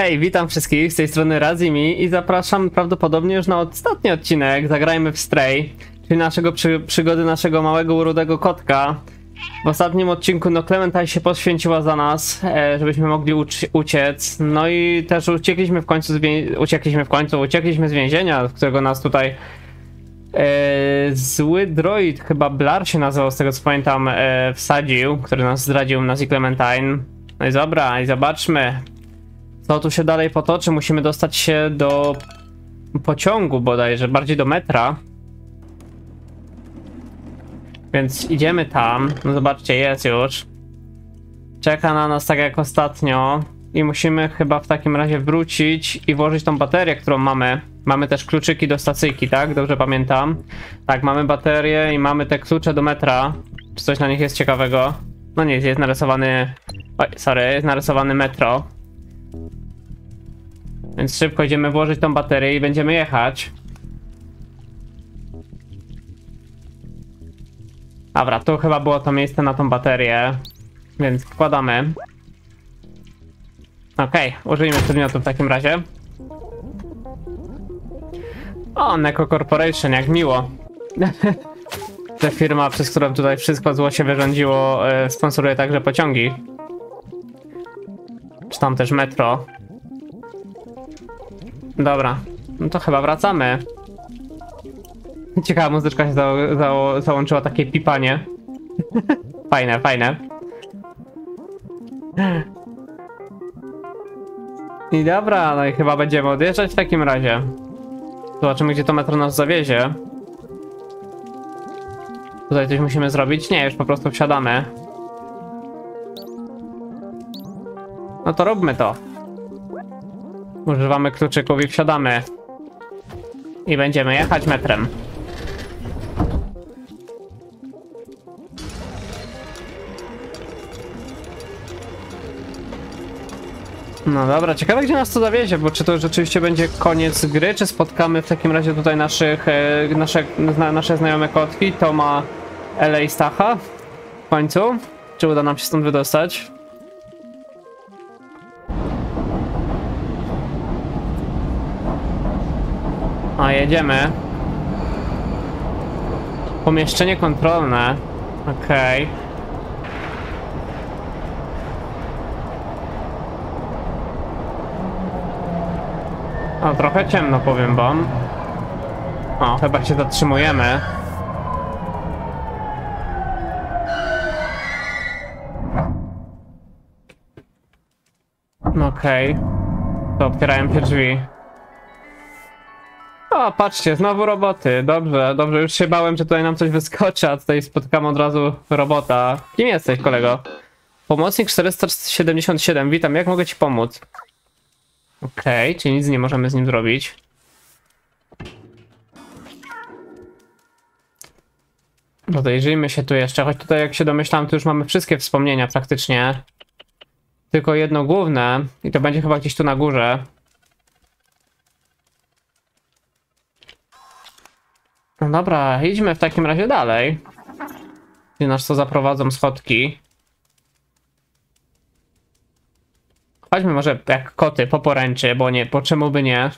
Hej, witam wszystkich, z tej strony Razimi i zapraszam prawdopodobnie już na ostatni odcinek Zagrajmy w Stray, czyli przygody naszego małego, rudego kotka. W ostatnim odcinku no Clementine się poświęciła za nas, żebyśmy mogli uciec. No i też uciekliśmy w końcu, uciekliśmy z więzienia, w którego nas tutaj zły droid, chyba Blar się nazywał, z tego co pamiętam, wsadził, który nas zdradził, nas i Clementine. No i dobra, i zobaczmy, co tu się dalej potoczy. Musimy dostać się do pociągu bodajże, bardziej do metra. Więc idziemy tam, no zobaczcie, jest już. Czeka na nas tak jak ostatnio. I musimy chyba w takim razie wrócić i włożyć tą baterię, którą mamy. Mamy też kluczyki do stacyjki, tak? Dobrze pamiętam. Tak, mamy baterię i mamy te klucze do metra. Czy coś na nich jest ciekawego? No nie, jest narysowany... Oj, sorry, jest narysowany metro. Więc szybko idziemy włożyć tą baterię i będziemy jechać. Dobra, tu chyba było to miejsce na tą baterię, więc wkładamy. Okej, użyjmy przedmiotu w takim razie. O, Neco Corporation, jak miło. Ta firma, przez którą tutaj wszystko zło się wyrządziło, sponsoruje także pociągi. Czy tam też metro. Dobra, no to chyba wracamy. Ciekawa muzyczka się załączyła, takie pipanie. Fajne, fajne. I dobra, no i chyba będziemy odjeżdżać w takim razie. Zobaczymy, gdzie to metro nas zawiezie. Tutaj coś musimy zrobić? Nie, już po prostu wsiadamy. No to róbmy to. Używamy kluczyków i wsiadamy. I będziemy jechać metrem. No dobra, ciekawe, gdzie nas to zawiezie, bo czy to rzeczywiście będzie koniec gry, czy spotkamy w takim razie tutaj nasze znajome kotki, Toma, Ele i Stacha w końcu? Czy uda nam się stąd wydostać? A jedziemy. Pomieszczenie kontrolne. Okej. O, trochę ciemno, powiem wam. O, chyba się zatrzymujemy. Okej. To otwierają się drzwi. O, patrzcie, znowu roboty. Dobrze, dobrze, już się bałem, że tutaj nam coś wyskoczy, a tutaj spotkam od razu robota. Kim jesteś, kolego? Pomocnik 477, witam, jak mogę ci pomóc? Okej, czyli nic nie możemy z nim zrobić. Rozejrzyjmy się tu jeszcze, choć tutaj, jak się domyślam, to już mamy wszystkie wspomnienia praktycznie. Tylko jedno główne i to będzie chyba gdzieś tu na górze. No dobra, idźmy w takim razie dalej. Gdzie nas to zaprowadzą schodki. Chodźmy może jak koty po poręczy, bo nie, po czemu by nie.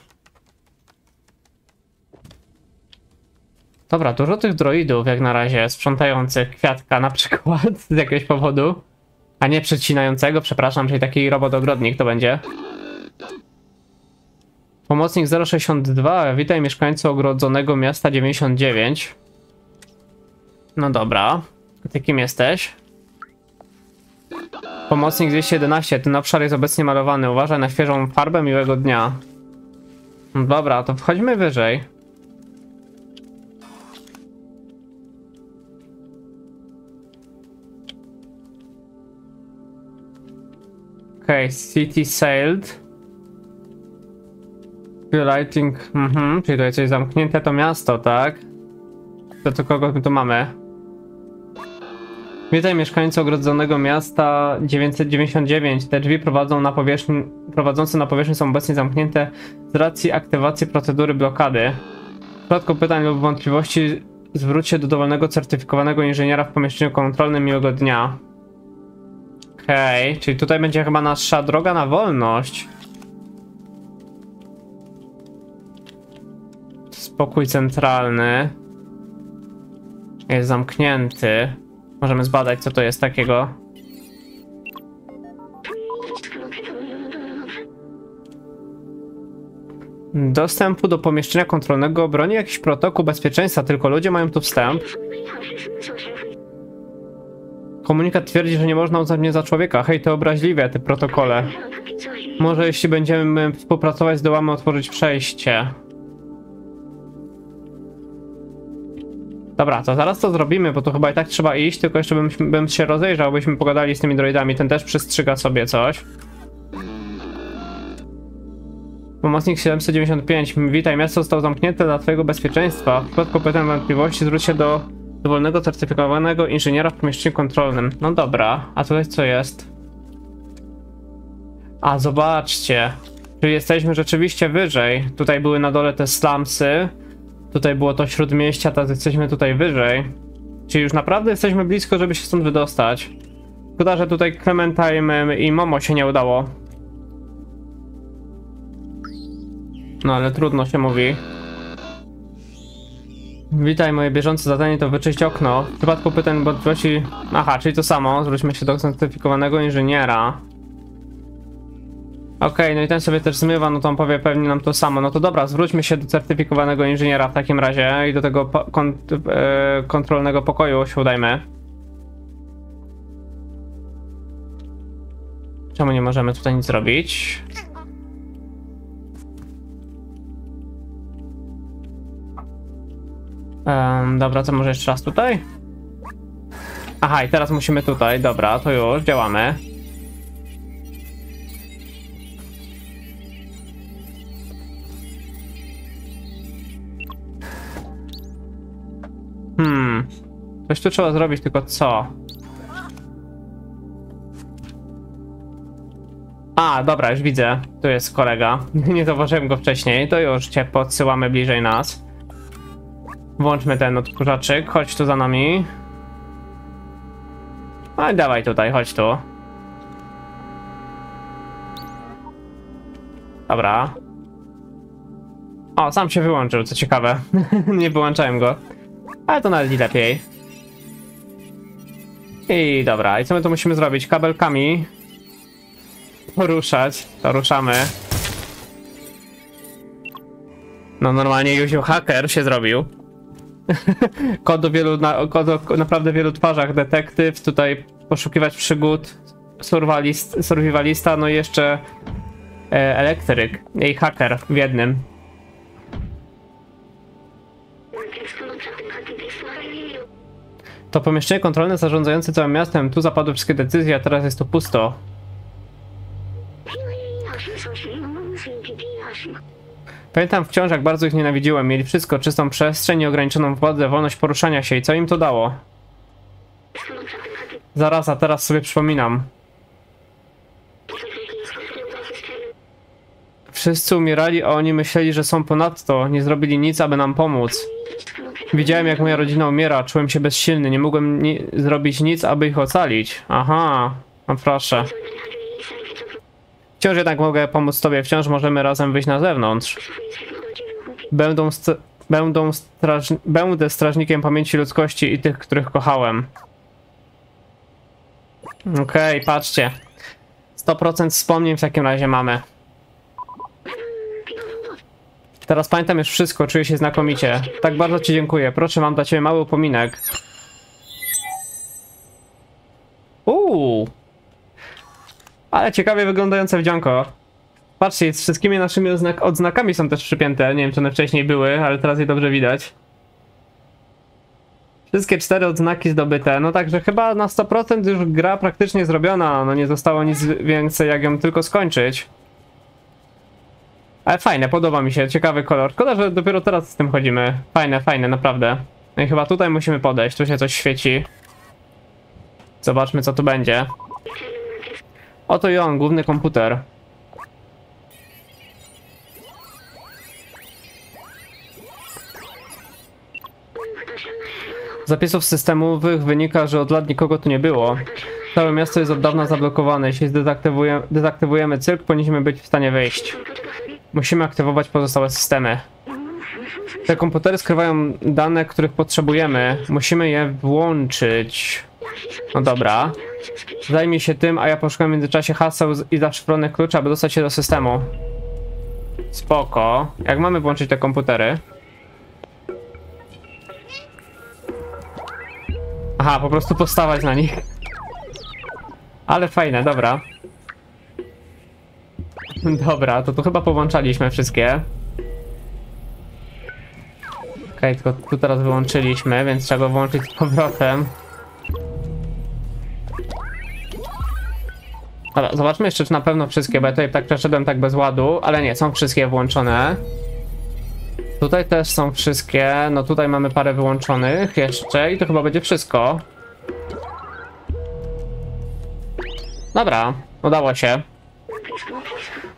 Dobra, dużo tych droidów jak na razie, sprzątających kwiatka na przykład z jakiegoś powodu. A nie przecinającego, przepraszam, czyli taki robot-ogrodnik to będzie. Pomocnik 062, witaj mieszkańcu ogrodzonego miasta 99. No dobra, ty kim jesteś? Pomocnik 211, ten obszar jest obecnie malowany, uważaj na świeżą farbę, miłego dnia. No dobra, to wchodźmy wyżej. Okej, city sailed. Lighting, czyli tutaj coś zamknięte, to miasto, tak? To kogo my tu mamy? Witaj mieszkańcy ogrodzonego miasta 999. Te drzwi prowadzące na powierzchni są obecnie zamknięte z racji aktywacji procedury blokady. W przypadku pytań lub wątpliwości zwróć się do dowolnego certyfikowanego inżyniera w pomieszczeniu kontrolnym, miłego dnia. Okej, czyli tutaj będzie chyba nasza droga na wolność. Pokój centralny jest zamknięty. Możemy zbadać, co to jest takiego. Dostępu do pomieszczenia kontrolnego broni jakiś protokół bezpieczeństwa, tylko ludzie mają tu wstęp. Komunikat twierdzi, że nie można uznać mnie za człowieka. Hej, to obraźliwe, te protokole. Może jeśli będziemy współpracować, zdołamy otworzyć przejście. Dobra, to zaraz to zrobimy, bo tu chyba i tak trzeba iść, tylko jeszcze bym się rozejrzał, byśmy pogadali z tymi droidami. Ten też przystrzyga sobie coś. Pomocnik 795. Witaj, miasto zostało zamknięte dla twojego bezpieczeństwa. W przypadku pytań wątpliwości zwróć się do dowolnego certyfikowanego inżyniera w pomieszczeniu kontrolnym. No dobra, a tutaj co jest? A zobaczcie, czyli jesteśmy rzeczywiście wyżej. Tutaj były na dole te slumsy. Tutaj było to śródmieścia, teraz jesteśmy tutaj wyżej. Czyli już naprawdę jesteśmy blisko, żeby się stąd wydostać. Szkoda, że tutaj Clementine i Momo się nie udało. No ale trudno się mówi. Witaj, moje bieżące zadanie to wyczyść okno. W przypadku pytań wątpliwości... Aha, czyli to samo. Zwróćmy się do certyfikowanego inżyniera. Okej, no i ten sobie też zmywa, no to on powie pewnie nam to samo. No to dobra, zwróćmy się do certyfikowanego inżyniera w takim razie i do tego kontrolnego pokoju się udajmy. Czemu nie możemy tutaj nic zrobić? Dobra, to może jeszcze raz tutaj? Aha, i teraz musimy tutaj, dobra, to już, działamy. Coś tu trzeba zrobić, tylko co? A, dobra, już widzę. Tu jest kolega. Nie zauważyłem go wcześniej. To już cię podsyłamy bliżej nas. Włączmy ten odkurzaczyk. Chodź tu za nami. A, dawaj tutaj, chodź tu. Dobra. O, sam się wyłączył, co ciekawe. Nie wyłączałem go. Ale to nawet i lepiej. I dobra, i co my tu musimy zrobić? Kabelkami poruszać, to ruszamy. No normalnie Józef haker się zrobił. Kod o naprawdę wielu twarzach, detektyw, tutaj poszukiwać przygód, survivalista, no i jeszcze elektryk i haker w jednym. To pomieszczenie kontrolne zarządzające całym miastem. Tu zapadły wszystkie decyzje, a teraz jest to pusto. Pamiętam wciąż, jak bardzo ich nienawidziłem. Mieli wszystko, czystą przestrzeń, nieograniczoną władzę, wolność poruszania się. I co im to dało? Zaraz, a teraz sobie przypominam. Wszyscy umierali, a oni myśleli, że są ponadto. Nie zrobili nic, aby nam pomóc. Widziałem, jak moja rodzina umiera, czułem się bezsilny, nie mogłem zrobić nic, aby ich ocalić. Aha, no proszę. Wciąż jednak mogę pomóc tobie, wciąż możemy razem wyjść na zewnątrz. Będę strażnikiem pamięci ludzkości i tych, których kochałem. Okej, patrzcie. 100% wspomnień w takim razie mamy. Teraz pamiętam już wszystko, czuję się znakomicie. Tak bardzo ci dziękuję. Proszę, mam dla ciebie mały upominek. Ale ciekawie wyglądające wdzianko. Patrzcie, z wszystkimi naszymi odznakami są też przypięte. Nie wiem, czy one wcześniej były, ale teraz je dobrze widać. Wszystkie 4 odznaki zdobyte. No także chyba na 100% już gra praktycznie zrobiona. No nie zostało nic więcej, jak ją tylko skończyć. Ale fajne, podoba mi się, ciekawy kolor. Szkoda, że dopiero teraz z tym chodzimy. Fajne, fajne, naprawdę. No i chyba tutaj musimy podejść, tu się coś świeci. Zobaczmy, co tu będzie. Oto i on, główny komputer. Z zapisów systemowych wynika, że od lat nikogo tu nie było. Całe miasto jest od dawna zablokowane. Jeśli dezaktywujemy cyrk, powinniśmy być w stanie wyjść. Musimy aktywować pozostałe systemy. Te komputery skrywają dane, których potrzebujemy. Musimy je włączyć. No dobra. Zajmij się tym, a ja poszukam w międzyczasie haseł i zaszyfrowanych kluczy, aby dostać się do systemu. Spoko. Jak mamy włączyć te komputery? Aha, po prostu postawać na nich. Ale fajne, dobra. Dobra, to tu chyba połączaliśmy wszystkie. Okej, tylko tu teraz wyłączyliśmy, więc trzeba go włączyć z powrotem. Dobra, zobaczmy jeszcze, czy na pewno wszystkie, bo ja tutaj tak przeszedłem tak bez ładu, ale nie, są wszystkie włączone. Tutaj też są wszystkie, no tutaj mamy parę wyłączonych jeszcze i to chyba będzie wszystko. Dobra, udało się.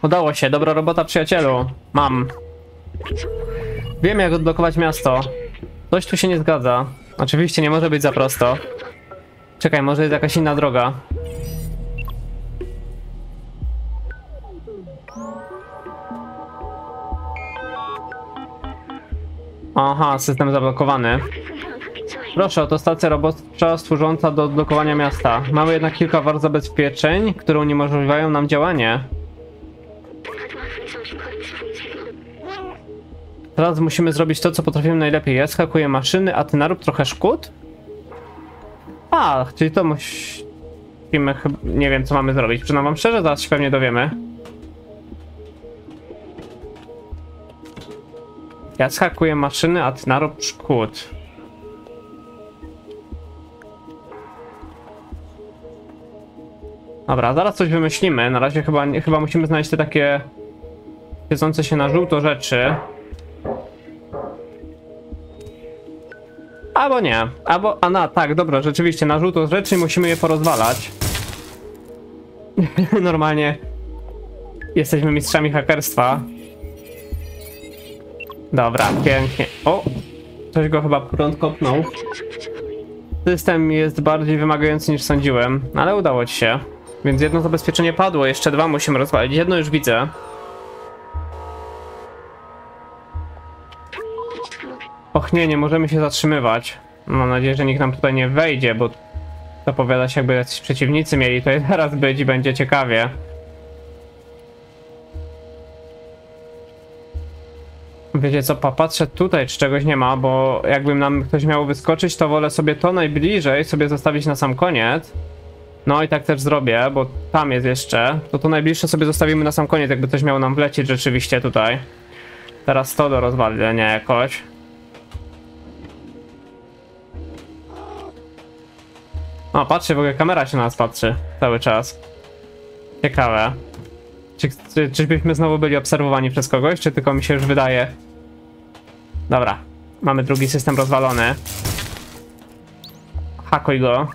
Udało się, dobra robota przyjacielu. Mam. Wiem, jak odblokować miasto. Coś tu się nie zgadza. Oczywiście nie może być za prosto. Czekaj, może jest jakaś inna droga. Aha, system zablokowany. Proszę, oto stacja robocza służąca do odblokowania miasta. Mamy jednak kilka war zabezpieczeń, które uniemożliwiają nam działanie. Teraz musimy zrobić to, co potrafimy najlepiej. Ja skakuję maszyny, a ty narób trochę szkód? A, czyli to musimy... Nie wiem, co mamy zrobić. Przyznam wam szczerze, zaraz się pewnie dowiemy. Ja skakuję maszyny, a ty narób szkód. Dobra, zaraz coś wymyślimy. Na razie chyba musimy znaleźć te takie... siedzące się na żółto rzeczy. Albo nie, albo... A na, tak, dobra, rzeczywiście, na żółto rzeczy musimy je porozwalać. Normalnie jesteśmy mistrzami hakerstwa. Dobra, pięknie. O! Ktoś go chyba prąd kopnął. System jest bardziej wymagający niż sądziłem, ale udało ci się. Więc jedno zabezpieczenie padło, jeszcze dwa musimy rozwalić. Jedno już widzę. Och nie, nie możemy się zatrzymywać. Mam nadzieję, że nikt nam tutaj nie wejdzie, bo zapowiada się, jakby jacyś przeciwnicy mieli tutaj zaraz być i będzie ciekawie. Wiecie co, patrzę tutaj, czy czegoś nie ma, bo jakby nam ktoś miał wyskoczyć, to wolę sobie to najbliżej sobie zostawić na sam koniec. No i tak też zrobię, bo tam jest jeszcze. To najbliższe sobie zostawimy na sam koniec, jakby ktoś miał nam wlecieć rzeczywiście tutaj. Teraz to do rozwalenia jakoś. O, patrzcie, w ogóle kamera się na nas patrzy cały czas. Ciekawe. Czyżbyśmy znowu byli obserwowani przez kogoś, czy tylko mi się już wydaje? Dobra, mamy drugi system rozwalony. Hakuj go.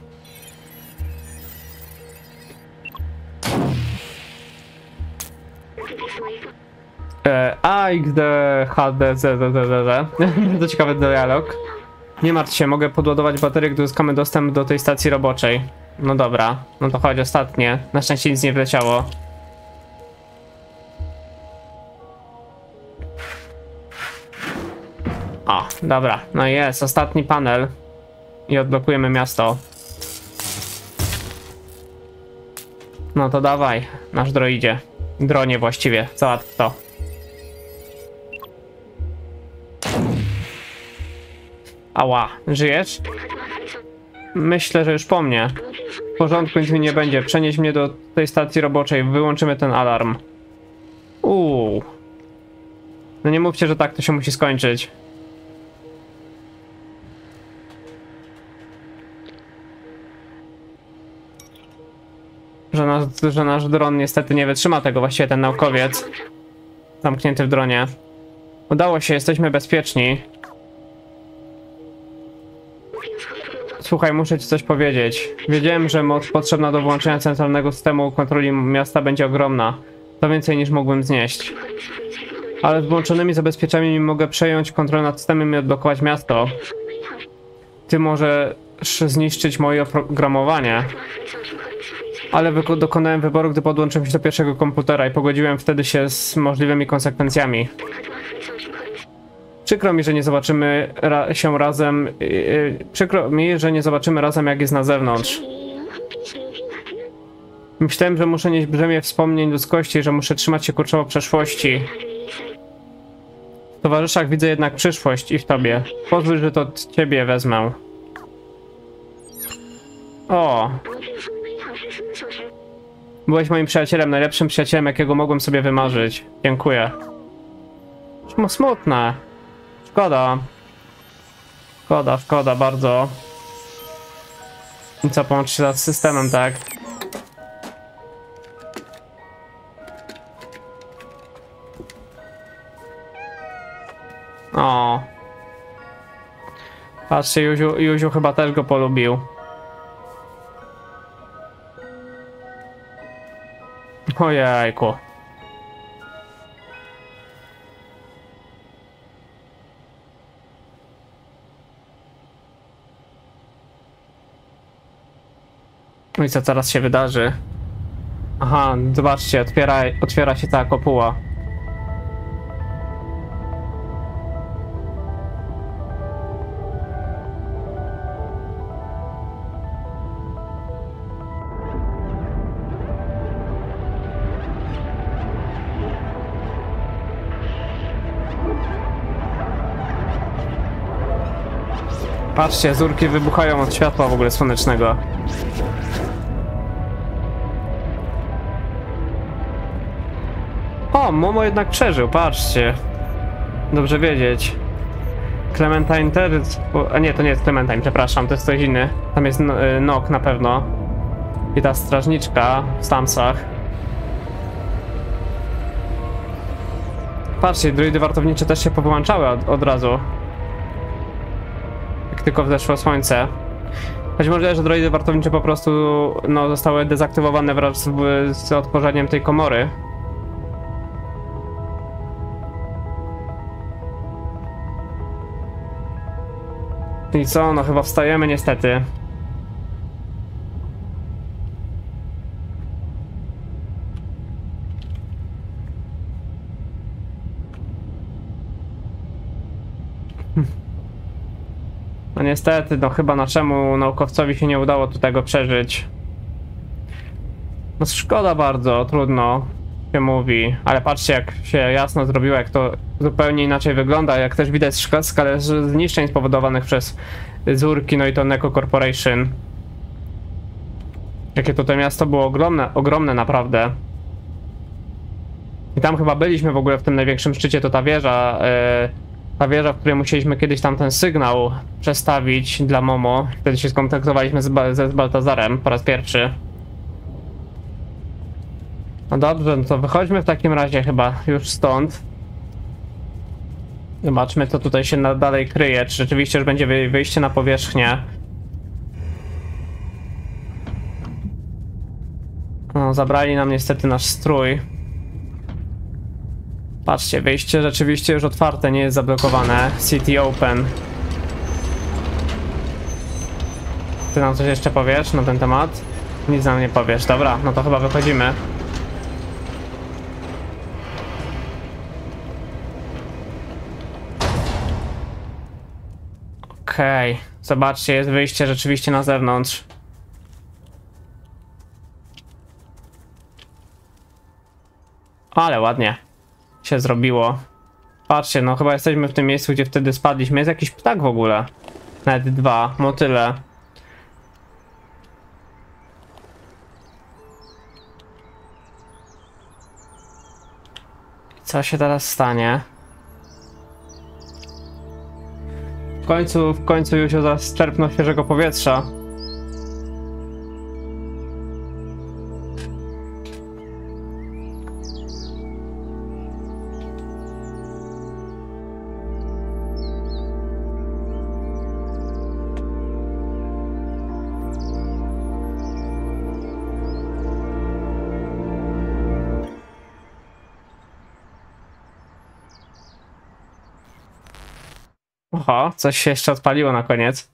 AXDHDZZZZ. Bardzo ciekawy dialog. Nie martw się, mogę podładować baterię, gdy uzyskamy dostęp do tej stacji roboczej. No dobra, no to chodź, ostatnie. Na szczęście nic nie wleciało. O, dobra, no jest, ostatni panel. I odblokujemy miasto. No to dawaj, nasz droidzie. Dronie właściwie, załatw to. Ała, żyjesz? Myślę, że już po mnie. W porządku, nic mi nie będzie. Przenieś mnie do tej stacji roboczej. Wyłączymy ten alarm. No nie mówcie, że tak to się musi skończyć. Że nasz dron niestety nie wytrzyma tego. Właściwie ten naukowiec zamknięty w dronie. Udało się, jesteśmy bezpieczni. Słuchaj, muszę ci coś powiedzieć. Wiedziałem, że moc potrzebna do włączenia centralnego systemu kontroli miasta będzie ogromna. To więcej niż mógłbym znieść. Ale z włączonymi zabezpieczeniami mogę przejąć kontrolę nad systemem i odblokować miasto. Ty możesz zniszczyć moje oprogramowanie. Ale dokonałem wyboru, gdy podłączyłem się do pierwszego komputera i pogodziłem wtedy się z możliwymi konsekwencjami. Przykro mi, że nie zobaczymy się razem. Przykro mi, że nie zobaczymy razem, jak jest na zewnątrz. Myślałem, że muszę nieść brzemię wspomnień ludzkości, że muszę trzymać się kurczowo przeszłości. W towarzyszach widzę jednak przyszłość i w tobie. Pozwól, że to od ciebie wezmę. O! Byłeś moim przyjacielem, najlepszym przyjacielem, jakiego mogłem sobie wymarzyć. Dziękuję. Czemu smutne. Szkoda. Szkoda, szkoda bardzo. I co, połączyć się z systemem, tak? O. Patrzcie, Józiu chyba też go polubił. Ojejku. No i co teraz się wydarzy? Aha, zobaczcie, otwiera się ta kopuła. Patrzcie, Zurki wybuchają od światła w ogóle słonecznego. O, Momo jednak przeżył, patrzcie. Dobrze wiedzieć. Clementine też... A nie, to nie jest Clementine, przepraszam, to jest coś inny. Tam jest Nok na pewno. I ta strażniczka w Slumsach. Patrzcie, druidy wartownicze też się powyłączały od razu. Tylko wzeszło słońce. Choć możliwe, że droidy wartownicze po prostu zostały dezaktywowane wraz z odporzeniem tej komory. I co? No chyba wstajemy niestety. No niestety, no chyba naszemu naukowcowi się nie udało tu tego przeżyć. No szkoda bardzo, trudno się mówi. Ale patrzcie, jak się jasno zrobiło, jak to zupełnie inaczej wygląda. Jak też widać skalę zniszczeń spowodowanych przez Zurki, no i to Neco Corporation. Jakie to miasto było ogromne, ogromne naprawdę. I tam chyba byliśmy w ogóle w tym największym szczycie, to ta wieża. Ta wieża, w której musieliśmy kiedyś tam ten sygnał przestawić dla Momo. Wtedy się skontaktowaliśmy z Baltazarem po raz pierwszy. No dobrze, no to wychodźmy w takim razie chyba już stąd. Zobaczmy, co tutaj się dalej kryje. Czy rzeczywiście już będzie wyjście na powierzchnię. No, zabrali nam niestety nasz strój. Patrzcie, wyjście rzeczywiście już otwarte, nie jest zablokowane. City Open. Ty nam coś jeszcze powiesz na ten temat? Nic nam nie powiesz. Dobra, no to chyba wychodzimy. Okej, zobaczcie, jest wyjście rzeczywiście na zewnątrz. Ale ładnie się zrobiło. Patrzcie, no chyba jesteśmy w tym miejscu, gdzie wtedy spadliśmy. Jest jakiś ptak w ogóle. Nawet dwa, motyle. Co się teraz stanie? W końcu już zaczerpnął świeżego powietrza. Oho, coś się jeszcze odpaliło na koniec.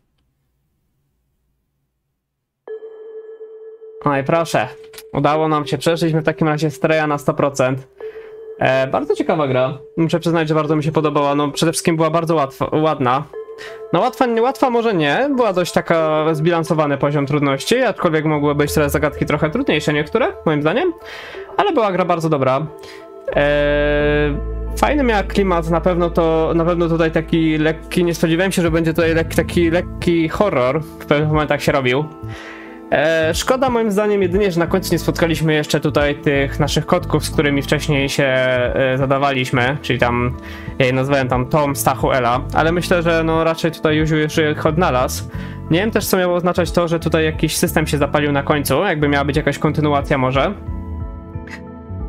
No i proszę, udało nam się, przeszliśmy w takim razie Straya na 100%. Bardzo ciekawa gra. Muszę przyznać, że bardzo mi się podobała. No, przede wszystkim była bardzo ładna. No łatwa może nie, była dość taka zbilansowany poziom trudności, aczkolwiek mogły być teraz zagadki trochę trudniejsze niektóre, moim zdaniem, ale była gra bardzo dobra. Fajny miała klimat, na pewno tutaj taki lekki, nie spodziewałem się, że będzie tutaj taki lekki horror, w pewnych momentach się robił. Szkoda moim zdaniem jedynie, że na końcu nie spotkaliśmy jeszcze tutaj tych naszych kotków, z którymi wcześniej się zadawaliśmy, czyli tam, ja je nazwałem tam Tom, Stachu, Ela, ale myślę, że no raczej tutaj Józiu jeszcze ich odnalazł. Nie wiem też co miało oznaczać to, że tutaj jakiś system się zapalił na końcu, jakby miała być jakaś kontynuacja może.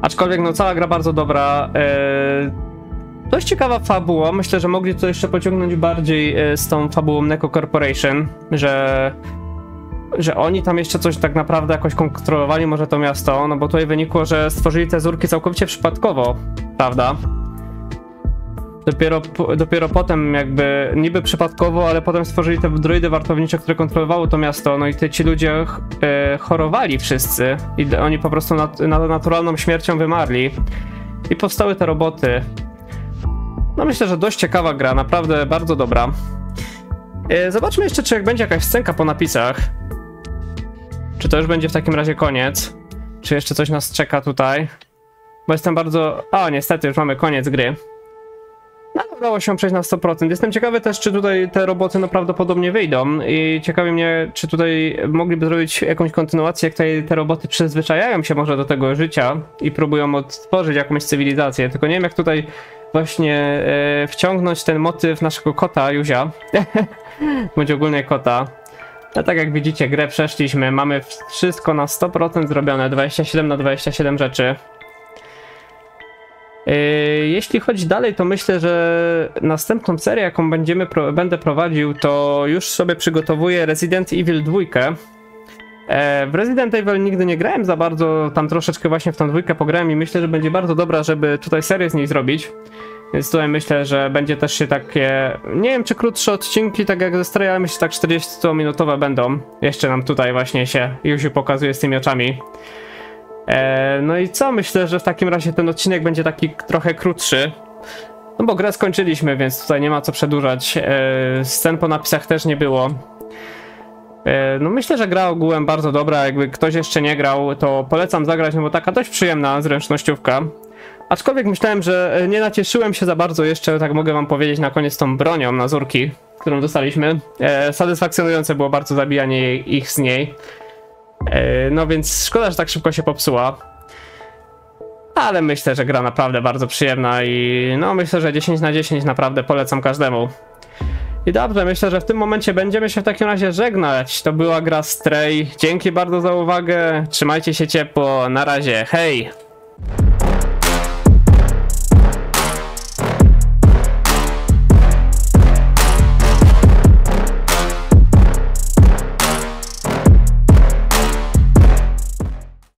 Aczkolwiek no cała gra bardzo dobra, dość ciekawa fabuła, myślę, że mogli to jeszcze pociągnąć bardziej z tą fabułą Neco Corporation, że oni tam jeszcze coś tak naprawdę jakoś kontrolowali może to miasto, no bo tutaj wynikło, że stworzyli te Zurki całkowicie przypadkowo, prawda? Dopiero potem jakby, niby przypadkowo, ale potem stworzyli te droidy wartownicze, które kontrolowały to miasto, no i ci ludzie chorowali wszyscy i oni po prostu naturalną śmiercią wymarli i powstały te roboty. No myślę, że dość ciekawa gra, naprawdę bardzo dobra. Zobaczmy jeszcze, czy jak będzie jakaś scenka po napisach. Czy to już będzie w takim razie koniec? Czy jeszcze coś nas czeka tutaj? Bo jestem bardzo... O, niestety już mamy koniec gry. No, udało się przejść na 100%. Jestem ciekawy też, czy tutaj te roboty no, prawdopodobnie wyjdą. I ciekawi mnie, czy tutaj mogliby zrobić jakąś kontynuację, jak tutaj te roboty przyzwyczajają się może do tego życia i próbują odtworzyć jakąś cywilizację. Tylko nie wiem, jak tutaj właśnie wciągnąć ten motyw naszego kota, Józia. Bądź ogólnie kota. A tak jak widzicie, grę przeszliśmy, mamy wszystko na 100% zrobione, 27/27 rzeczy. Jeśli chodzi dalej, to myślę, że następną serię, jaką będę prowadził, to już sobie przygotowuję Resident Evil 2. W Resident Evil nigdy nie grałem za bardzo, tam troszeczkę właśnie w tą dwójkę pograłem i myślę, że będzie bardzo dobra, żeby tutaj serię z niej zrobić. Więc tutaj myślę, że będzie też się takie, nie wiem czy krótsze odcinki, tak jak ze Stray, ale myślę, że tak 40-minutowe będą. Jeszcze nam tutaj właśnie się Józiu pokazuje z tymi oczami. No i co? Myślę, że w takim razie ten odcinek będzie taki trochę krótszy. No bo grę skończyliśmy, więc tutaj nie ma co przedłużać. Scen po napisach też nie było. No myślę, że gra ogółem bardzo dobra, jakby ktoś jeszcze nie grał, to polecam zagrać, no bo taka dość przyjemna zręcznościówka. Aczkolwiek myślałem, że nie nacieszyłem się za bardzo jeszcze, tak mogę wam powiedzieć, na koniec tą bronią na Zurki, którą dostaliśmy. Satysfakcjonujące było bardzo zabijanie ich z niej. No więc szkoda, że tak szybko się popsuła. Ale myślę, że gra naprawdę bardzo przyjemna i no myślę, że 10/10 naprawdę polecam każdemu. I dobrze, myślę, że w tym momencie będziemy się w takim razie żegnać. To była gra Stray. Dzięki bardzo za uwagę. Trzymajcie się ciepło. Na razie. Hej!